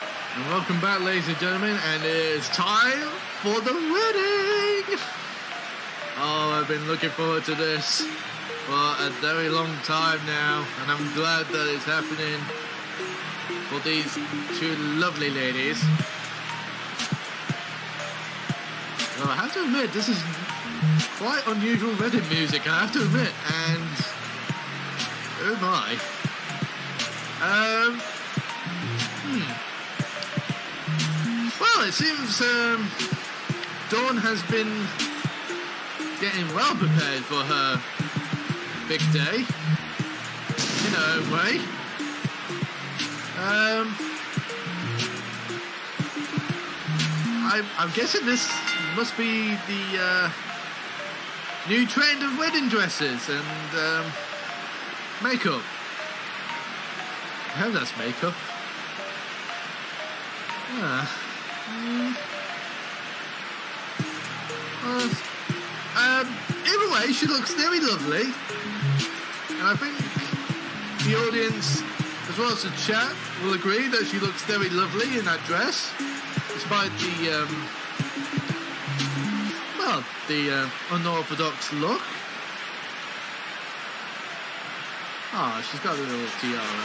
And welcome back, ladies and gentlemen, and it's time for the wedding! Oh, I've been looking forward to this for a very long time now, and I'm glad that it's happening for these two lovely ladies. Well, I have to admit, this is quite unusual wedding music, I have to admit, and oh my. Well, it seems Dawn has been getting well prepared for her big day, in her own way. I'm guessing this must be the new trend of wedding dresses and makeup. I hope that's makeup. Either way, she looks very lovely, and I think the audience, as well as the chat, will agree that she looks very lovely in that dress, despite the unorthodox look. Ah, she's got a little tiara.